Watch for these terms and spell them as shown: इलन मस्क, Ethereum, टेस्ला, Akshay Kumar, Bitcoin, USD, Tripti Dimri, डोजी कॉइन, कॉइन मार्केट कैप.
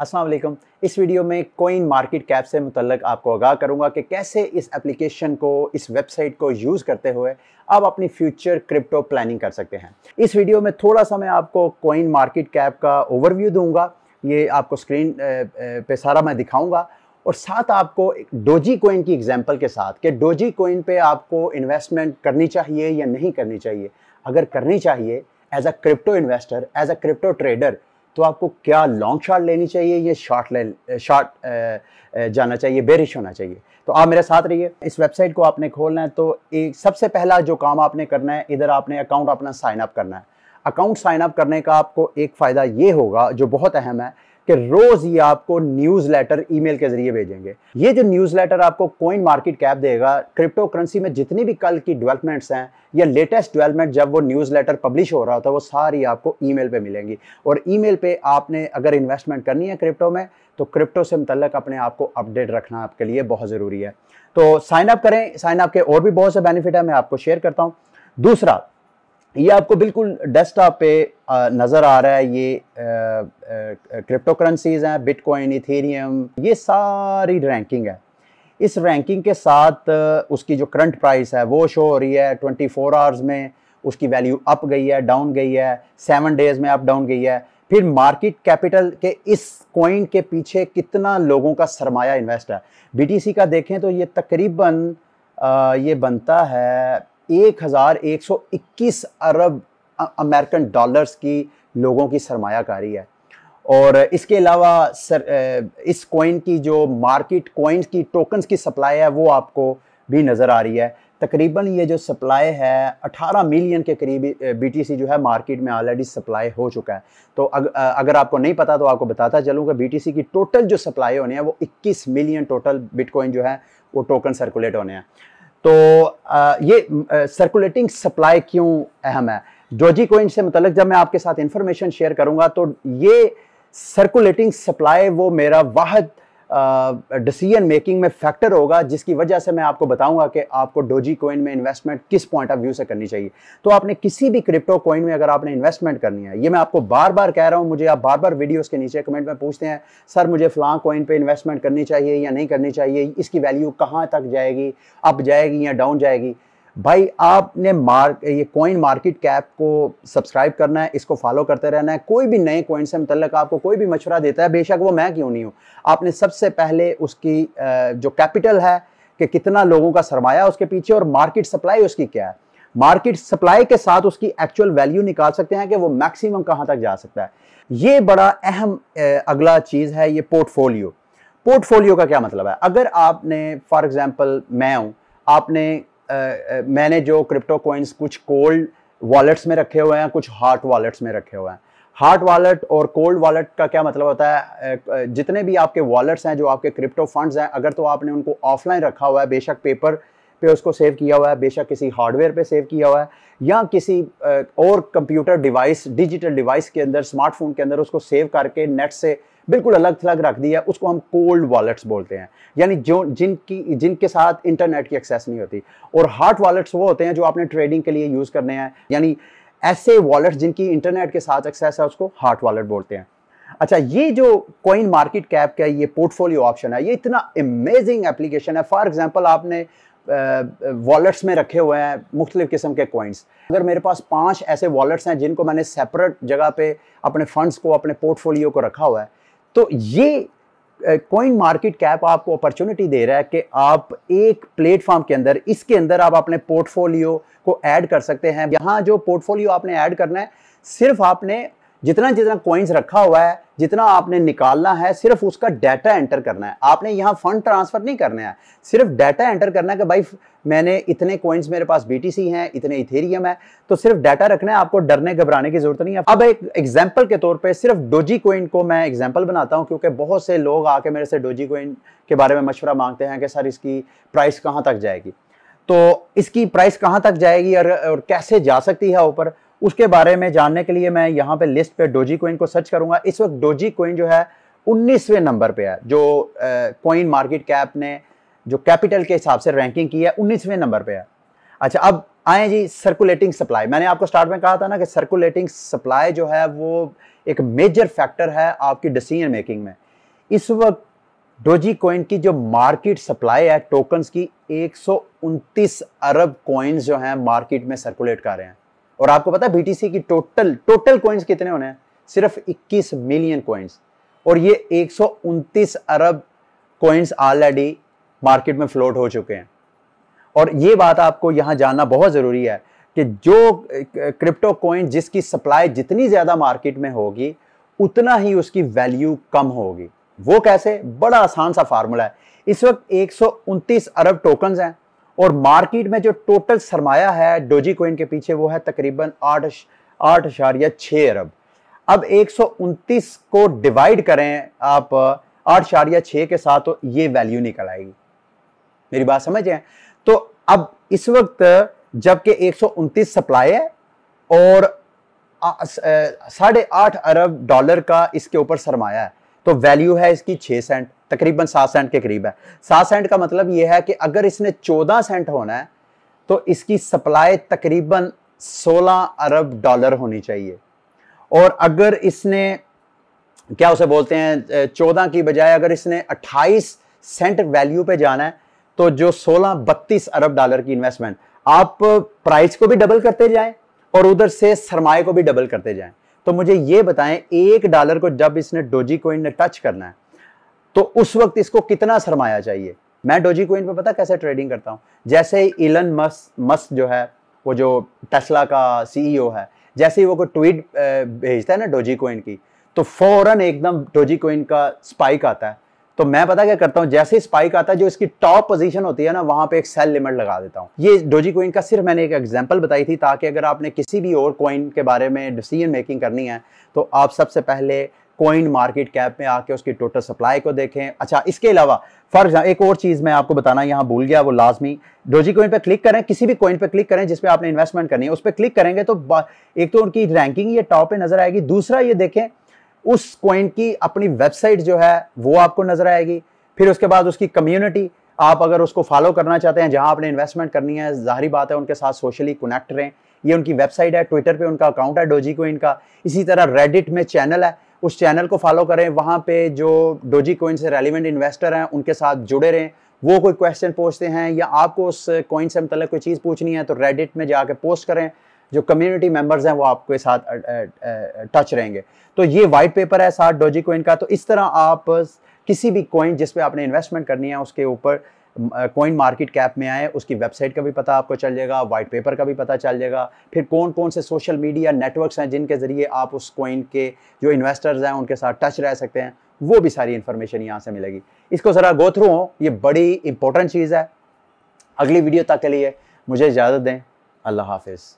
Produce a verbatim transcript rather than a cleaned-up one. अस्सलाम वालेकुम। इस वीडियो में कॉइन मार्केट कैप से मुतल्लक आपको आगाह करूंगा कि कैसे इस एप्लीकेशन को, इस वेबसाइट को यूज़ करते हुए आप अपनी फ्यूचर क्रिप्टो प्लानिंग कर सकते हैं। इस वीडियो में थोड़ा सा मैं आपको कॉइन मार्केट कैप का ओवरव्यू दूंगा, ये आपको स्क्रीन पे सारा मैं दिखाऊंगा, और साथ आपको डोजी कॉइन की एग्जाम्पल के साथ कि डोजी कॉइन पर आपको इन्वेस्टमेंट करनी चाहिए या नहीं करनी चाहिए, अगर करनी चाहिए as a crypto investor, as a crypto trader, तो आपको क्या लॉन्ग शॉट लेनी चाहिए या शॉर्ट ले शॉर्ट जाना चाहिए, बेरिश होना चाहिए। तो आप मेरे साथ रहिए। इस वेबसाइट को आपने खोलना है तो एक सबसे पहला जो काम आपने करना है, इधर आपने अकाउंट अपना साइन अप करना है। अकाउंट साइन अप करने का आपको एक फ़ायदा ये होगा जो बहुत अहम है कि रोज़ ये आपको न्यूज़लेटर ईमेल के ज़रिए भेजेंगे। ये जो न्यूज़लेटर आपको कॉइन मार्केट कैप देगा, क्रिप्टो करेंसी में जितनी भी कल की डेवलपमेंट्स हैं या लेटेस्ट डेवलपमेंट जब वो न्यूज़लेटर पब्लिश हो रहा होता है वो सारी आपको ईमेल पे मिलेंगी। और ईमेल पे आपने अगर इन्वेस्टमेंट करनी है क्रिप्टो में तो क्रिप्टो से मुतल्लक अपने आप को अपडेट रखना आपके लिए बहुत ज़रूरी है। तो साइन अप करें, साइन अप के और भी बहुत से बेनिफिट है, मैं आपको शेयर करता हूँ। दूसरा, ये आपको बिल्कुल डेस्कटॉप पे नज़र आ रहा है, ये क्रिप्टो करेंसीज़ हैं, बिटकॉइन, इथेरियम, ये सारी रैंकिंग है। इस रैंकिंग के साथ उसकी जो करंट प्राइस है वो शो हो रही है। चौबीस आवर्स में उसकी वैल्यू अप गई है, डाउन गई है, सेवन डेज़ में अप डाउन गई है। फिर मार्केट कैपिटल के इस कॉइन के पीछे कितना लोगों का सरमाया इन्वेस्ट है। बीटीसी का देखें तो ये तकरीबन ये बनता है एक हज़ार एक सौ इक्कीस अरब अमेरिकन डॉलर्स की लोगों की सरमायाकारी है। और इसके अलावा सर इस कॉइन की जो मार्केट कॉइन्स की टोकन्स की सप्लाई है वो आपको भी नज़र आ रही है। तकरीबन ये जो सप्लाई है अठारह मिलियन के करीब बीटीसी जो है मार्केट में ऑलरेडी सप्लाई हो चुका है। तो अग, अगर आपको नहीं पता तो आपको बताता चलूँगा, बीटीसी की टोटल जो सप्लाई होने हैं वो इक्कीस मिलियन टोटल बिटकॉइन जो है वो टोकन सर्कुलेट होने हैं। तो आ, ये सर्कुलेटिंग सप्लाई क्यों अहम है? डोजी कॉइन से मतलब जब मैं आपके साथ इंफॉर्मेशन शेयर करूंगा तो ये सर्कुलेटिंग सप्लाई वो मेरा वाहद डिसीजन मेकिंग में फैक्टर होगा, जिसकी वजह से मैं आपको बताऊंगा कि आपको डोजी कॉइन में इन्वेस्टमेंट किस पॉइंट ऑफ व्यू से करनी चाहिए। तो आपने किसी भी क्रिप्टो कॉइन में अगर आपने इन्वेस्टमेंट करनी है, ये मैं आपको बार बार कह रहा हूँ, मुझे आप बार बार वीडियोस के नीचे कमेंट में पूछते हैं सर मुझे फलां कॉइन पे इन्वेस्टमेंट करनी चाहिए या नहीं करनी चाहिए, इसकी वैल्यू कहाँ तक जाएगी, अप जाएगी या डाउन जाएगी। भाई आपने मार्क ये कॉइन मार्केट कैप को सब्सक्राइब करना है, इसको फॉलो करते रहना है। कोई भी नए कॉइन से मुतल्लक आपको कोई भी मशवरा देता है, बेशक वो मैं क्यों नहीं हूँ, आपने सबसे पहले उसकी जो कैपिटल है कि कितना लोगों का सरमाया उसके पीछे और मार्केट सप्लाई उसकी क्या है, मार्केट सप्लाई के साथ उसकी एक्चुअल वैल्यू निकाल सकते हैं कि वो मैक्सिमम कहाँ तक जा सकता है। ये बड़ा अहम अगला चीज़ है, ये पोर्टफोलियो। पोर्टफोलियो का क्या मतलब है? अगर आपने फॉर एग्ज़ाम्पल मैं हूँ, आपने Uh, मैंने जो क्रिप्टो कॉइन्स कुछ कोल्ड वॉलेट्स में रखे हुए हैं, कुछ हार्ट वॉलेट्स में रखे हुए हैं। हार्ट वॉलेट और कोल्ड वॉलेट का क्या मतलब होता है? जितने भी आपके वॉलेट्स हैं जो आपके क्रिप्टो फंड्स हैं, अगर तो आपने उनको ऑफलाइन रखा हुआ है, बेशक पेपर पे उसको सेव किया हुआ है, बेशक किसी हार्डवेयर पे सेव किया हुआ है या किसी और कंप्यूटर डिवाइस, डिजिटल डिवाइस के अंदर, स्मार्टफोन के अंदर उसको सेव करके नेट से बिल्कुल अलग थलग रख दिया, उसको हम कोल्ड वॉलेट्स बोलते हैं, यानी जो जिनकी जिनके साथ इंटरनेट की एक्सेस नहीं होती। और हार्ट वॉलेट्स वो होते हैं जो आपने ट्रेडिंग के लिए यूज़ करने हैं, यानी ऐसे वॉलेट्स जिनकी इंटरनेट के साथ एक्सेस है उसको हार्ट वॉलेट बोलते हैं। अच्छा, ये जो कॉइन मार्केट कैप का ये पोर्टफोलियो ऑप्शन है, ये इतना अमेजिंग एप्लीकेशन है। फॉर एग्जाम्पल आपने वॉलेट्स में रखे हुए हैं मुख्तलिफ़ किस्म के कॉइन्स, अगर मेरे पास पाँच ऐसे वॉलेट्स हैं जिनको मैंने सेपरेट जगह पर अपने फंड्स को, अपने पोर्टफोलियो को रखा हुआ है, तो ये कॉइन मार्केट कैप आपको अपॉर्चुनिटी दे रहा है कि आप एक प्लेटफॉर्म के अंदर, इसके अंदर आप अपने पोर्टफोलियो को ऐड कर सकते हैं। यहाँ जो पोर्टफोलियो आपने ऐड करना है, सिर्फ आपने जितना जितना कॉइन्स रखा हुआ है, जितना आपने निकालना है, सिर्फ उसका डाटा एंटर करना है। आपने यहाँ फंड ट्रांसफ़र नहीं करना है, सिर्फ डाटा एंटर करना है कि भाई मैंने इतने कॉइन्स, मेरे पास बीटीसी हैं, इतने इथेरियम है, तो सिर्फ डाटा रखना है, आपको डरने घबराने की जरूरत नहीं है। अब एक एग्जाम्पल के तौर पे सिर्फ डोजी कॉइन को मैं एग्जाम्पल बनाता हूँ, क्योंकि बहुत से लोग आके मेरे से डोजी कॉइन के बारे में मशवरा मांगते हैं कि सर इसकी प्राइस कहाँ तक जाएगी, तो इसकी प्राइस कहाँ तक जाएगी और, और कैसे जा सकती है ऊपर। उसके बारे में जानने के लिए मैं यहाँ पे लिस्ट पे डोजी कॉइन को सर्च करूँगा। इस वक्त डोजी कॉइन जो है उन्नीसवें नंबर पे है, जो कॉइन मार्केट कैप ने जो कैपिटल के हिसाब से रैंकिंग की है उन्नीसवें नंबर पे है। अच्छा, अब आए जी सर्कुलेटिंग सप्लाई। मैंने आपको स्टार्ट में कहा था ना कि सर्कुलेटिंग सप्लाई जो है वो एक मेजर फैक्टर है आपकी डिसीजन मेकिंग में। इस वक्त डोजी कॉइन की जो मार्केट सप्लाई है टोकन्स की, एक सौ उनतीस अरब कॉइन्स जो हैं मार्केट में सर्कुलेट कर रहे हैं। और आपको पता है बीटीसी की टोटल टोटल कॉइन्स कितने होने हैं, सिर्फ इक्कीस मिलियन कॉइन्स। और ये एक सौ उनतीस अरब कॉइन्स ऑलरेडी मार्केट में फ्लोट हो चुके हैं। और ये बात आपको यहाँ जानना बहुत ज़रूरी है कि जो क्रिप्टो कॉइन जिसकी सप्लाई जितनी ज़्यादा मार्केट में होगी उतना ही उसकी वैल्यू कम होगी। वो कैसे? बड़ा आसान सा फार्मूला है। इस वक्त एक सौ उनतीस अरब टोकन्स हैं और मार्केट में जो टोटल सरमाया है डोजी कॉइन के पीछे वो है तकरीबन आठ आठ अशारिया छः अरब। अब एक सौ उनतीस को डिवाइड करें आप आठ अशारिया छः के साथ तो ये वैल्यू निकल आएगी। मेरी बात समझें? तो अब इस वक्त जबकि एक सौ उनतीस सप्लाई है और साढ़े आठ अरब डॉलर का इसके ऊपर सरमाया है तो वैल्यू है इसकी छः सेंट, तकरीबन सात सेंट के करीब है। सात सेंट का मतलब यह है कि अगर इसने चौदह सेंट होना है तो इसकी सप्लाई तकरीबन सोलह अरब डॉलर होनी चाहिए। और अगर इसने क्या उसे बोलते हैं चौदह की बजाय अगर इसने अट्ठाईस सेंट वैल्यू पे जाना है तो जो सोलह बत्तीस अरब डॉलर की इन्वेस्टमेंट, आप प्राइस को भी डबल करते जाएं और उधर से सरमाए को भी डबल करते जाएं। तो मुझे ये बताएं एक डॉलर को जब इसने डोजी कॉइन ने टच करना है तो उस वक्त इसको कितना सरमाया चाहिए। मैं डोजी कॉइन पे पता कैसे ट्रेडिंग करता हूँ, जैसे ही इलन मस्क मस्क जो है वो जो टेस्ला का सीईओ है, जैसे ही वो कोई ट्वीट भेजता है ना डोजी कॉइन की तो फौरन एकदम डोजी कॉइन का स्पाइक आता है। तो मैं पता क्या करता हूँ, जैसे ही स्पाइक आता है जो इसकी टॉप पोजीशन होती है ना वहाँ पे एक सेल लिमिट लगा देता हूँ। ये डोजी कॉइन का सिर्फ मैंने एक एग्जांपल बताई थी ताकि अगर आपने किसी भी और कॉइन के बारे में डिसीजन मेकिंग करनी है तो आप सबसे पहले कॉइन मार्केट कैप में आके उसकी टोटल सप्लाई को देखें। अच्छा, इसके अलावा फॉर एग्जाम्पल एक और चीज़ मैं आपको बताना यहाँ भूल गया, वो लाजमी डोजी कॉइन पर क्लिक करें, किसी भी कॉइन पर क्लिक करें जिस पर आपने इन्वेस्टमेंट करनी है उस पर क्लिक करेंगे तो एक तो उनकी रैंकिंग ये टॉप पर नजर आएगी, दूसरा ये देखें उस कॉइन की अपनी वेबसाइट जो है वो आपको नजर आएगी, फिर उसके बाद उसकी कम्युनिटी, आप अगर उसको फॉलो करना चाहते हैं जहां आपने इन्वेस्टमेंट करनी है जाहिर बात है उनके साथ सोशली कनेक्ट रहें। ये उनकी वेबसाइट है, ट्विटर पे उनका अकाउंट है डोजी कॉइन का, इसी तरह रेडिट में चैनल है उस चैनल को फॉलो करें, वहाँ पे जो डोजी कॉइन से रेलिवेंट इन्वेस्टर हैं उनके साथ जुड़े रहें। वो कोई क्वेश्चन पूछते हैं या आपको उस कॉइन से मतलब कोई चीज़ पूछनी है तो रेडिट में जाके पोस्ट करें, जो कम्युनिटी मेंबर्स हैं वो आपके साथ टच रहेंगे। तो ये वाइट पेपर है साथ डोजी कॉइन का। तो इस तरह आप किसी भी कॉइन जिस पे आपने इन्वेस्टमेंट करनी है उसके ऊपर कॉइन मार्केट कैप में आए, उसकी वेबसाइट का भी पता आपको चल जाएगा, वाइट पेपर का भी पता चल जाएगा, फिर कौन कौन से सोशल मीडिया नेटवर्क्स हैं जिनके ज़रिए आप उस कॉइन के जो इन्वेस्टर्स हैं उनके साथ टच रह सकते हैं, वो भी सारी इन्फॉर्मेशन यहाँ से मिलेगी। इसको ज़रा गो थ्रू हो, ये बड़ी इंपॉर्टेंट चीज़ है। अगली वीडियो तक के लिए मुझे इजाज़त दें, अल्लाह हाफिज़।